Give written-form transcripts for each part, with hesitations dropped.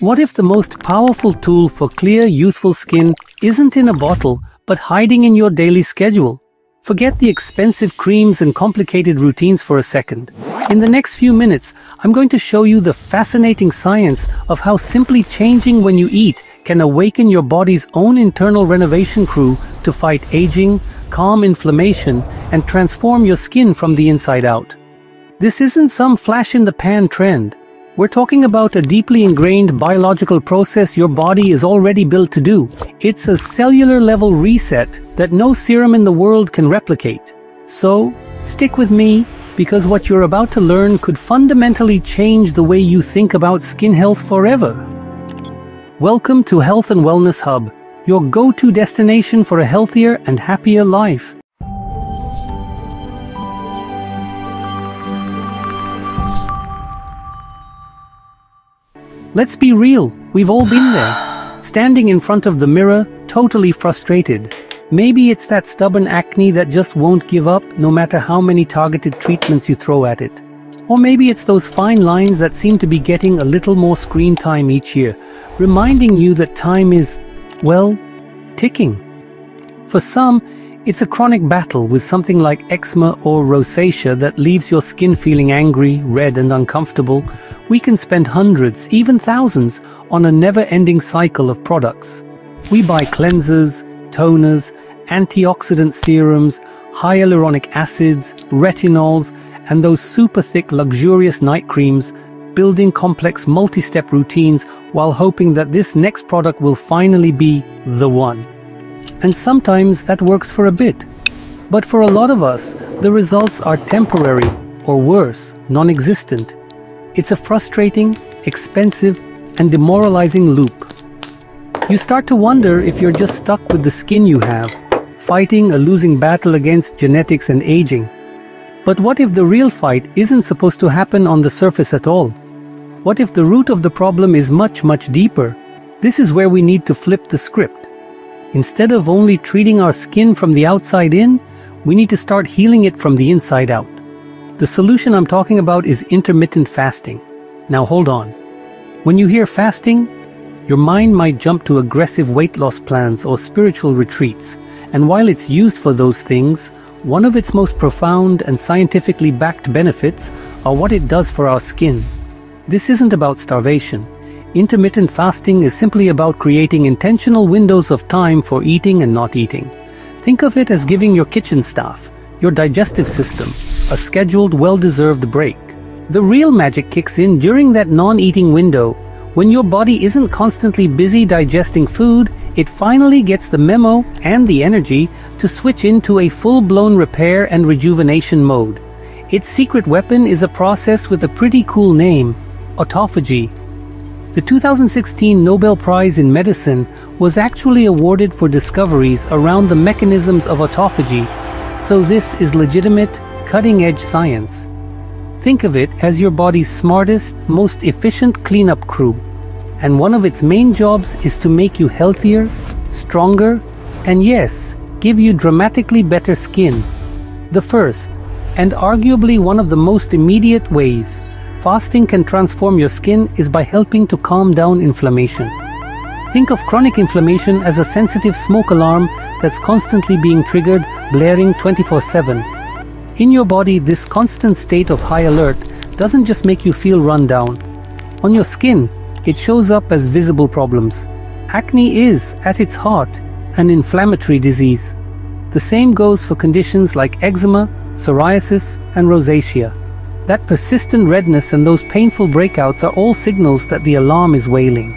What if the most powerful tool for clear, youthful skin isn't in a bottle, but hiding in your daily schedule? Forget the expensive creams and complicated routines for a second. In the next few minutes, I'm going to show you the fascinating science of how simply changing when you eat can awaken your body's own internal renovation crew to fight aging, calm inflammation, and transform your skin from the inside out. This isn't some flash-in-the-pan trend. We're talking about a deeply ingrained biological process your body is already built to do. It's a cellular level reset that no serum in the world can replicate. So, stick with me, because what you're about to learn could fundamentally change the way you think about skin health forever. Welcome to Health and Wellness Hub, your go-to destination for a healthier and happier life. Let's be real, we've all been there. Standing in front of the mirror, totally frustrated. Maybe it's that stubborn acne that just won't give up no matter how many targeted treatments you throw at it. Or maybe it's those fine lines that seem to be getting a little more screen time each year, reminding you that time is, well, ticking. For some, it's a chronic battle with something like eczema or rosacea that leaves your skin feeling angry, red, and uncomfortable. We can spend hundreds, even thousands, on a never-ending cycle of products. We buy cleansers, toners, antioxidant serums, hyaluronic acids, retinols, and those super-thick, luxurious night creams, building complex multi-step routines while hoping that this next product will finally be the one. And sometimes that works for a bit. But for a lot of us, the results are temporary, or worse, non-existent. It's a frustrating, expensive, and demoralizing loop. You start to wonder if you're just stuck with the skin you have, fighting a losing battle against genetics and aging. But what if the real fight isn't supposed to happen on the surface at all? What if the root of the problem is much, much deeper? This is where we need to flip the script. Instead of only treating our skin from the outside in, we need to start healing it from the inside out. The solution I'm talking about is intermittent fasting. Now hold on. When you hear fasting, your mind might jump to aggressive weight loss plans or spiritual retreats. And while it's used for those things, one of its most profound and scientifically backed benefits are what it does for our skin. This isn't about starvation. Intermittent fasting is simply about creating intentional windows of time for eating and not eating. Think of it as giving your kitchen staff, your digestive system, a scheduled, well-deserved break. The real magic kicks in during that non-eating window. When your body isn't constantly busy digesting food, it finally gets the memo and the energy to switch into a full-blown repair and rejuvenation mode. Its secret weapon is a process with a pretty cool name, autophagy. The 2016 Nobel Prize in Medicine was actually awarded for discoveries around the mechanisms of autophagy, so this is legitimate, cutting-edge science. Think of it as your body's smartest, most efficient cleanup crew, and one of its main jobs is to make you healthier, stronger, and yes, give you dramatically better skin. The first, and arguably one of the most immediate ways, fasting can transform your skin is by helping to calm down inflammation. Think of chronic inflammation as a sensitive smoke alarm that's constantly being triggered, blaring 24/7. In your body, this constant state of high alert doesn't just make you feel run down. On your skin, it shows up as visible problems. Acne is, at its heart, an inflammatory disease. The same goes for conditions like eczema, psoriasis, and rosacea. That persistent redness and those painful breakouts are all signals that the alarm is wailing.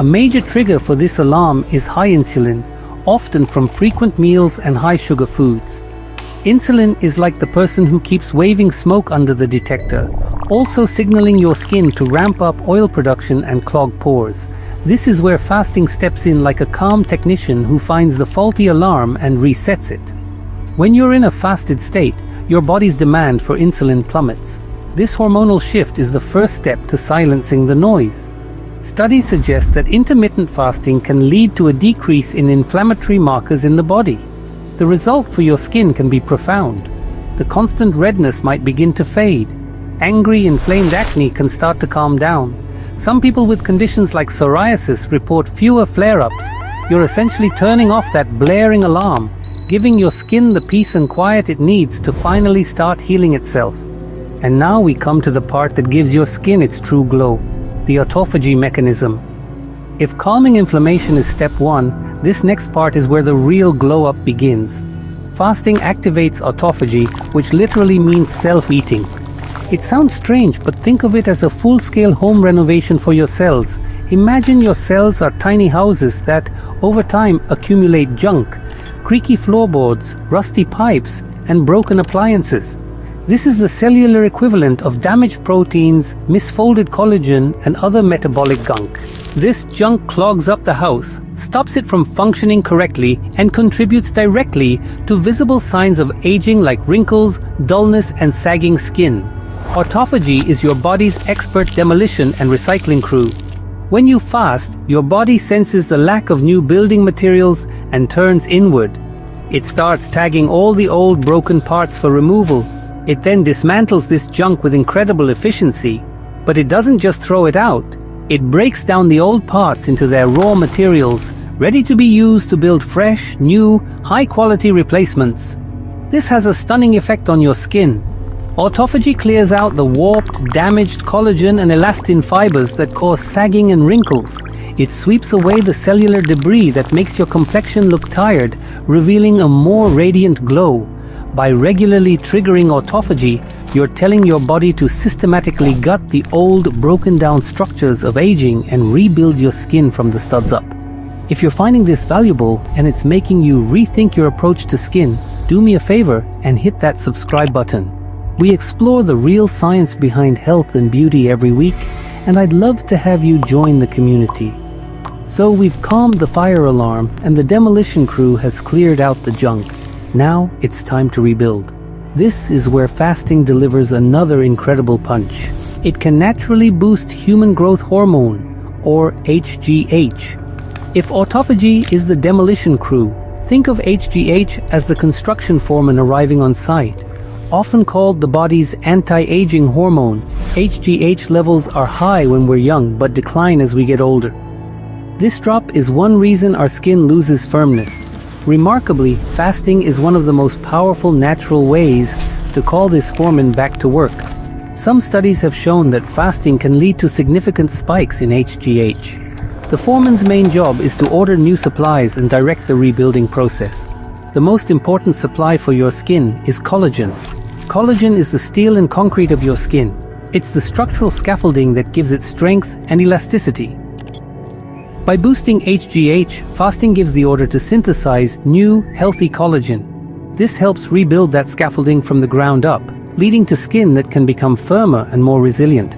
A major trigger for this alarm is high insulin, often from frequent meals and high sugar foods. Insulin is like the person who keeps waving smoke under the detector, also signaling your skin to ramp up oil production and clog pores. This is where fasting steps in like a calm technician who finds the faulty alarm and resets it. When you're in a fasted state, your body's demand for insulin plummets. This hormonal shift is the first step to silencing the noise. Studies suggest that intermittent fasting can lead to a decrease in inflammatory markers in the body. The result for your skin can be profound. The constant redness might begin to fade. Angry, inflamed acne can start to calm down. Some people with conditions like psoriasis report fewer flare-ups. You're essentially turning off that blaring alarm, giving your skin the peace and quiet it needs to finally start healing itself. And now we come to the part that gives your skin its true glow, the autophagy mechanism. If calming inflammation is step one, this next part is where the real glow-up begins. Fasting activates autophagy, which literally means self-eating. It sounds strange, but think of it as a full-scale home renovation for your cells. Imagine your cells are tiny houses that, over time, accumulate junk, creaky floorboards, rusty pipes, and broken appliances. This is the cellular equivalent of damaged proteins, misfolded collagen, and other metabolic gunk. This junk clogs up the house, stops it from functioning correctly, and contributes directly to visible signs of aging like wrinkles, dullness, and sagging skin. Autophagy is your body's expert demolition and recycling crew. When you fast, your body senses the lack of new building materials and turns inward. It starts tagging all the old broken parts for removal. It then dismantles this junk with incredible efficiency. But it doesn't just throw it out. It breaks down the old parts into their raw materials, ready to be used to build fresh, new, high-quality replacements. This has a stunning effect on your skin. Autophagy clears out the warped, damaged collagen and elastin fibers that cause sagging and wrinkles. It sweeps away the cellular debris that makes your complexion look tired, revealing a more radiant glow. By regularly triggering autophagy, you're telling your body to systematically gut the old, broken-down structures of aging and rebuild your skin from the studs up. If you're finding this valuable and it's making you rethink your approach to skin, do me a favor and hit that subscribe button. We explore the real science behind health and beauty every week, and I'd love to have you join the community. So we've calmed the fire alarm and the demolition crew has cleared out the junk. Now it's time to rebuild. This is where fasting delivers another incredible punch. It can naturally boost human growth hormone, or HGH. If autophagy is the demolition crew, think of HGH as the construction foreman arriving on site. Often called the body's anti-aging hormone, HGH levels are high when we're young but decline as we get older. This drop is one reason our skin loses firmness. Remarkably, fasting is one of the most powerful natural ways to call this foreman back to work. Some studies have shown that fasting can lead to significant spikes in HGH. The foreman's main job is to order new supplies and direct the rebuilding process. The most important supply for your skin is collagen. Collagen is the steel and concrete of your skin. It's the structural scaffolding that gives it strength and elasticity. By boosting HGH, fasting gives the order to synthesize new, healthy collagen. This helps rebuild that scaffolding from the ground up, leading to skin that can become firmer and more resilient.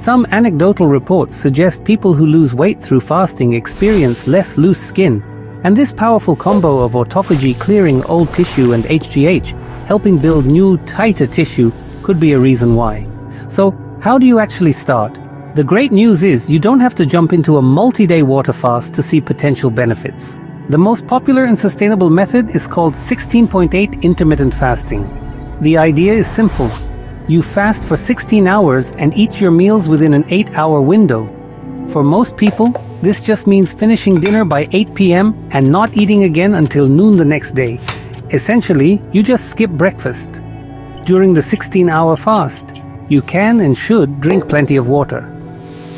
Some anecdotal reports suggest people who lose weight through fasting experience less loose skin. And this powerful combo of autophagy clearing old tissue and HGH, helping build new, tighter tissue, could be a reason why. So, how do you actually start? The great news is you don't have to jump into a multi-day water fast to see potential benefits. The most popular and sustainable method is called 16.8 intermittent fasting. The idea is simple. You fast for 16 hours and eat your meals within an 8-hour window. For most people, this just means finishing dinner by 8 p.m. and not eating again until noon the next day. Essentially, you just skip breakfast. During the 16-hour fast, you can and should drink plenty of water.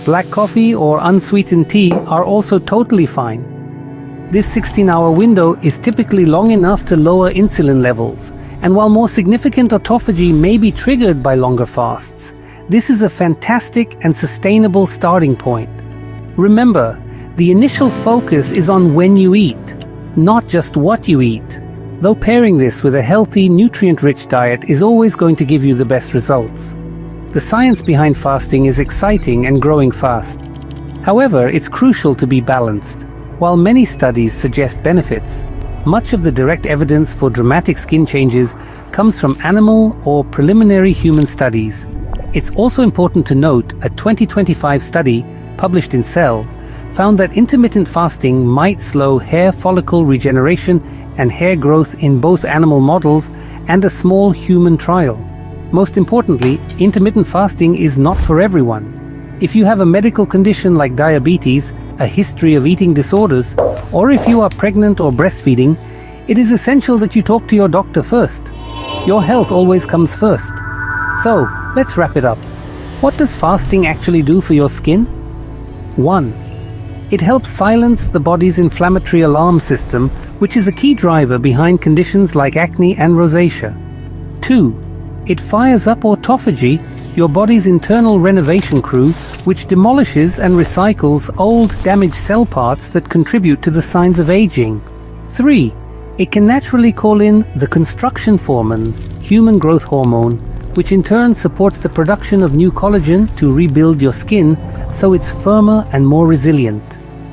Black coffee or unsweetened tea are also totally fine. This 16-hour window is typically long enough to lower insulin levels, and while more significant autophagy may be triggered by longer fasts, this is a fantastic and sustainable starting point. Remember, the initial focus is on when you eat, not just what you eat, though pairing this with a healthy, nutrient-rich diet is always going to give you the best results. The science behind fasting is exciting and growing fast. However, it's crucial to be balanced. While many studies suggest benefits, much of the direct evidence for dramatic skin changes comes from animal or preliminary human studies. It's also important to note a 2025 study published in Cell found that intermittent fasting might slow hair follicle regeneration and hair growth in both animal models and a small human trial. Most importantly, intermittent fasting is not for everyone. If you have a medical condition like diabetes, a history of eating disorders, or if you are pregnant or breastfeeding, it is essential that you talk to your doctor first. Your health always comes first. So, let's wrap it up. What does fasting actually do for your skin? 1. It helps silence the body's inflammatory alarm system, which is a key driver behind conditions like acne and rosacea. 2. It fires up autophagy, your body's internal renovation crew, which demolishes and recycles old, damaged cell parts that contribute to the signs of aging. 3. It can naturally call in the construction hormone, human growth hormone, which in turn supports the production of new collagen to rebuild your skin so it's firmer and more resilient.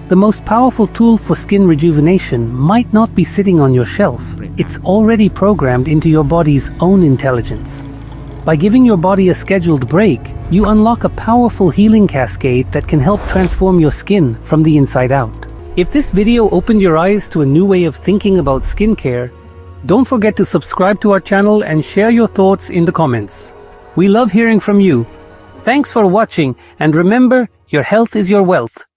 The most powerful tool for skin rejuvenation might not be sitting on your shelf. It's already programmed into your body's own intelligence. By giving your body a scheduled break, you unlock a powerful healing cascade that can help transform your skin from the inside out. If this video opened your eyes to a new way of thinking about skincare, don't forget to subscribe to our channel and share your thoughts in the comments. We love hearing from you. Thanks for watching, and remember, your health is your wealth.